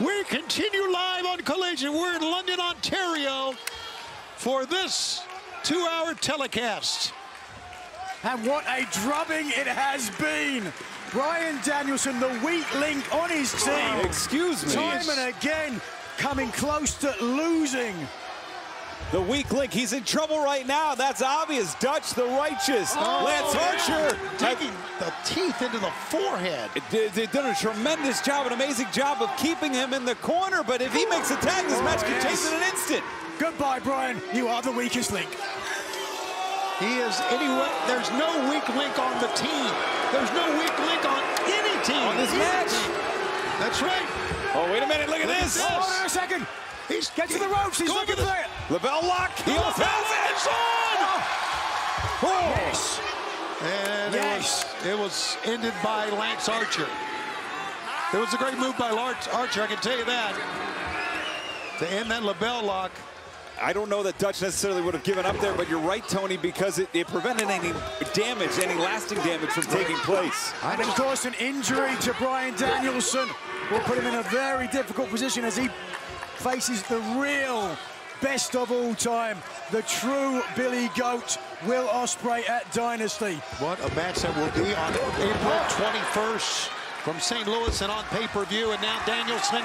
We continue live on Collision. We're in London, Ontario for this two-hour telecast. And what a drubbing it has been. Bryan Danielson, the weak link on his team. Excuse me. Time and again, coming close to losing. The weak link, he's in trouble right now. That's obvious. Dutch, the Righteous, Lance Archer. Taking the teeth into the forehead. They've done a tremendous job, an amazing job of keeping him in the corner, but if he makes a tag, this match can change in an instant. Goodbye, Bryan. You are the weakest link. He is anywhere. There's no weak link on the team. There's no weak link on any team. On this match. That's right. Oh, wait a minute. Look at this. Hold on a second. He's getting to the ropes. He's looking for it. LaBelle lock. He almost has it. It's on. Oh. Yes. And it was ended by Lance Archer. It was a great move by Lance Archer, I can tell you that. To end that LaBelle lock. I don't know that Dutch necessarily would have given up there, but you're right, Tony, because it prevented any damage, any lasting damage from taking place. And of course, an injury to Bryan Danielson will put him in a very difficult position as he faces the real best of all time, the true Billy Goat, Will Ospreay at Dynasty. What a match that will be on April 21st from St. Louis and on pay-per-view, and now Danielson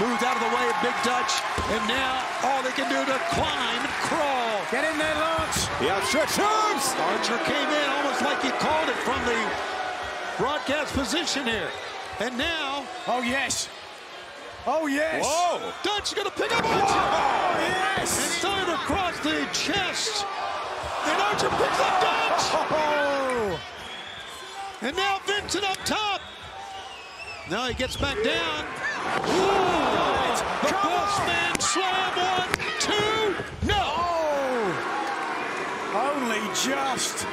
moved out of the way of Big Dutch, and now all they can do to climb and crawl. Get in there, Lance. The outstretched arms. Archer came in almost like he called it from the broadcast position here. And now... Oh, yes. Oh, yes. Whoa. Dutch going to pick up Archer. Oh, yes. And side across the chest. And Archer picks up Dutch. Oh. And now Vincent up top. Now he gets back down. The Bossman slam, 1, 2, no! Oh, only just.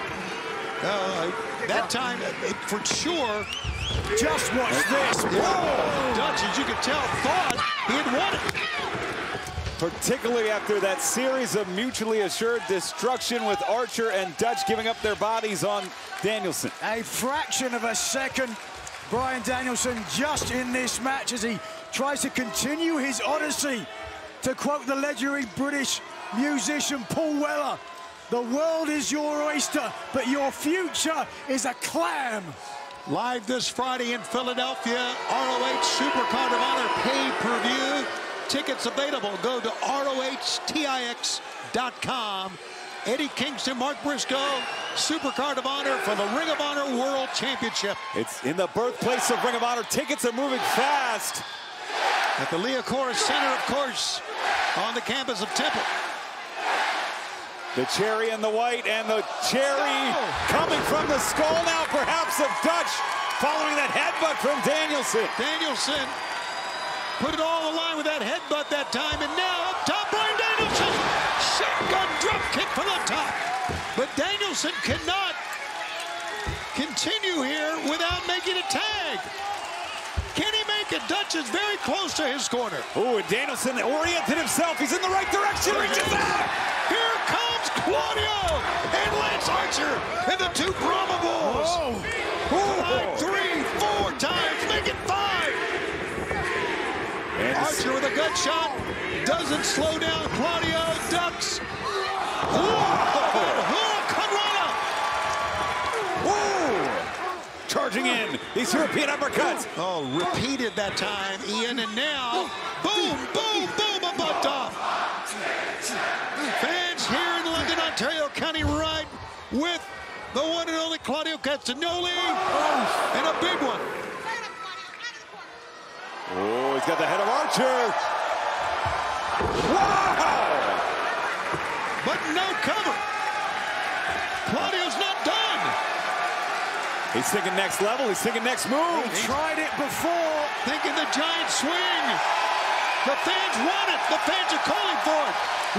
That time, for sure. Just watch this. Whoa. Dutch, as you can tell, thought he had won it. Particularly after that series of mutually assured destruction with Archer and Dutch giving up their bodies on Danielson. A fraction of a second. Bryan Danielson just in this match as he tries to continue his odyssey. To quote the legendary British musician Paul Weller, the world is your oyster, but your future is a clam. Live this Friday in Philadelphia, ROH Supercard of Honor pay-per-view. Tickets available. Go to ROHTIX.com. Eddie Kingston, Mark Briscoe, Supercard of Honor for the Ring of Honor World Championship. It's in the birthplace of Ring of Honor. Tickets are moving fast. At the Liacouras Center, of course, on the campus of Temple. The cherry and the white, and the cherry coming from the skull now, perhaps, of Dutch, following that headbutt from Danielson. Danielson put it all on the line with that headbutt that time, and now up top, Bryan Danielson. Shotgun drop kick from the top. But Danielson cannot continue here without making a tag. Can he make it? Dutch is very close to his corner. Oh, and Danielson oriented himself. He's in the right direction. Reaches out. Here comes Claudio and Lance Archer and the two Brahma Bulls. Like 3, 4 times. Make it 5. And Archer with a gut shot. Doesn't slow down. Claudio ducks. Charging in. These European uppercuts. Oh, repeated that time, Ian. And now, boom, boom, boom, a butt off. Fans here in London, Ontario, County Ride with the one and only Claudio Castagnoli. And a big one. Oh, he's got the head of Archer. Wow! But no cover. Claudio's not done. He's thinking next level. He's thinking next move. He tried it before. Thinking the giant swing. The fans want it. The fans are calling for it.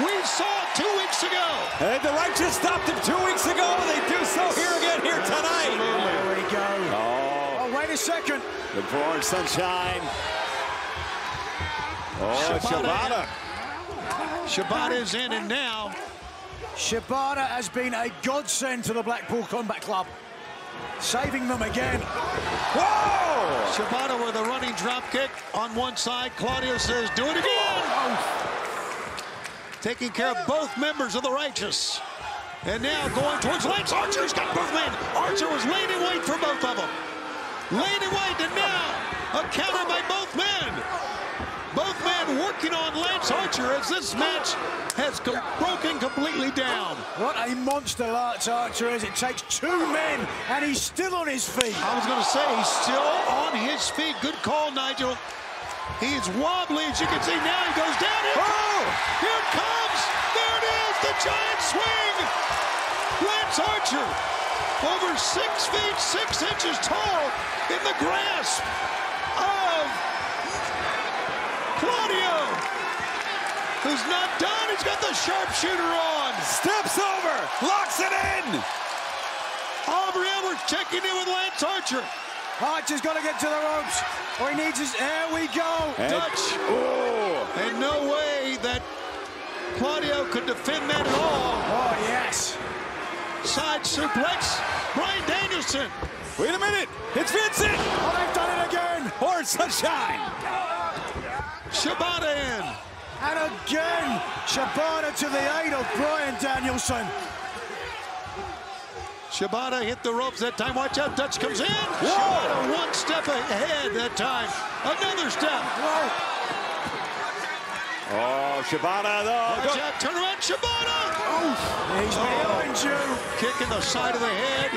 We saw it 2 weeks ago. And the Righteous stopped him 2 weeks ago. And they do so here again here tonight. There we go. Oh, wait a second. The orange sunshine. Oh, Shibata. Shibata is in, and now Shibata has been a godsend to the Blackpool Combat Club. saving them again. Whoa! Shibata with a running drop kick on one side. Claudio says, do it again! Taking care of both members of the Righteous. And now going towards Lance Archer. He's got both men. Archer was laying in wait for both of them. Laying in wait, and now a counter by both men. Both men working on Lance Archer as this match has broken completely down. What a monster Lance Archer is. It takes two men, and he's still on his feet. I was going to say, he's still on his feet. Good call, Nigel. He's wobbly, as you can see. Now he goes down. Here it comes. There it is, the giant swing. Lance Archer, over 6 feet, 6 inches tall, in the grasp of Claudio, who's not done. He's got the sharpshooter on. Steps over, locks it in. Aubrey Edwards checking in with Lance Archer. Archer's got to get to the ropes. All he needs is, there we go. And Dutch. Oh. And no way that Claudio could defend that at all. Oh, yes. Side suplex. Bryan Danielson. Wait a minute. It's Vincent. Oh, they've done it again. Or sunshine. Shibata in. And again, Shibata to the aid of Bryan Danielson. Shibata hit the ropes that time. Watch out, Dutch comes in. Whoa. Shibata one step ahead that time. Another step. Whoa. Oh, Shibata, though. Watch out, turn around, Shibata. He's behind you. Kick in the side of the head.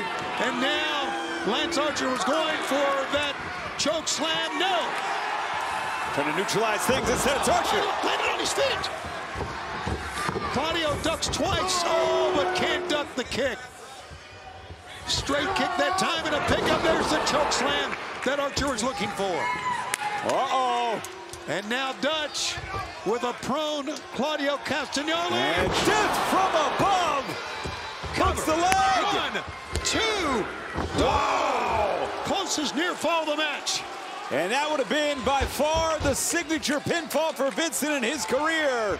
And now Lance Archer was going for that choke slam. No. Trying to neutralize things instead of Archer. Landed on his feet. Claudio ducks twice. Oh, but can't duck the kick. Straight kick that time and a pickup. There's the choke slam that Archer is looking for. Uh-oh. And now Dutch with a prone Claudio Castagnoli. And death from above. Cuts the leg. 1, 2. Whoa. Closest near fall of the match. And that would have been by far the signature pinfall for Vincent in his career.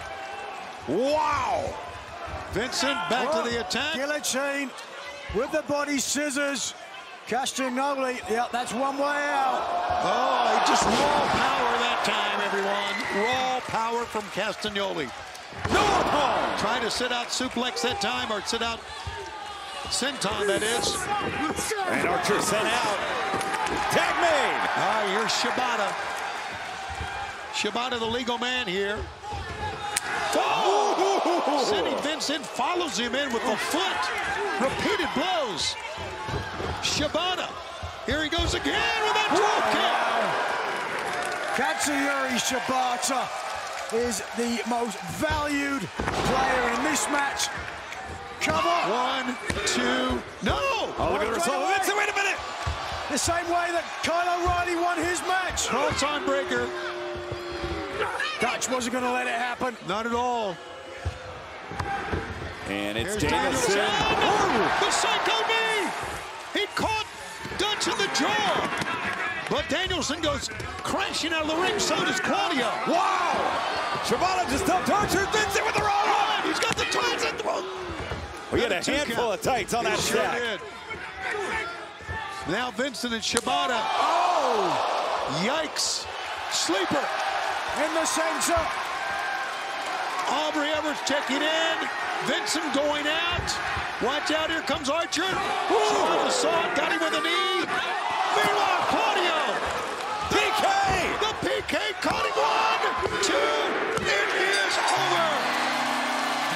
Wow. Vincent back to the attack. Guillotine. With the body scissors, Castagnoli, yeah, that's one way out. Oh, just raw power that time, everyone. Raw power from Castagnoli. No! Oh, trying to sit out suplex that time, or sit out senton, that is. And Archer sent out. Tag made! Ah, here's Shibata. Shibata, the legal man here. Oh! Sidney Vincent follows him in with the foot. Repeated blows. Shibata. Here he goes again with that drop kick. Katsuyori Shibata is the most valued player in this match. Cover. 1, 2. No. Oh, look at the result. Wait a minute. The same way that Kyle O'Reilly won his match. Proton breaker. Dutch wasn't going to let it happen. Not at all. And it's Danielson. The psycho knee! He caught Dutch in the jaw. But Danielson goes crashing out of the ring. So does Claudio. Wow! Shibata just dumped Archer. Vincent with the roll-up. He's got the tights. We had a handful of tights on that stack. Now Vincent and Shibata. Oh! Yikes! Sleeper in the center. Aubrey Edwards checking in. Vincent going out. Watch out, here comes Archer. Shibata saw it, got him with a knee. Meanwhile, Claudio. PK! The PK caught him. 1, 2, it is over.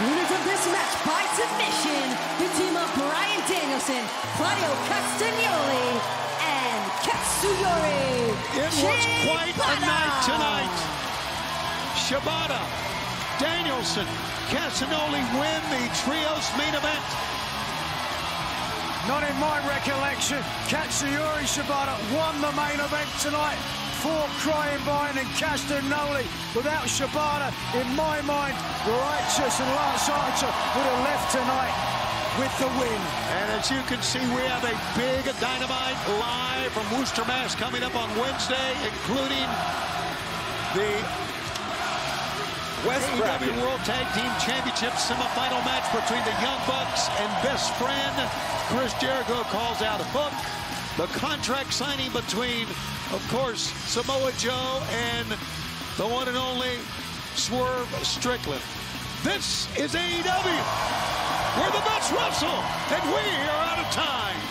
Winner from this match by submission, the team of Bryan Danielson, Claudio Castagnoli, and Katsuyori Shibata. It was quite a night tonight. Shibata, Danielson, Castagnoli win the trios main event. Not in my recollection. Katsuyori Shibata won the main event tonight. For Crying Bryan and Castagnoli. Without Shibata, in my mind, the Righteous and Lance Archer would have left tonight with the win. And as you can see, we have a big Dynamite live from Worcester, Mass. Coming up on Wednesday, including the West AEW World Tag Team Championship semifinal match between the Young Bucks and Best Friend. Chris Jericho calls out a book. The contract signing between, of course, Samoa Joe and the one and only Swerve Strickland. This is AEW, where the best wrestle, and we are out of time.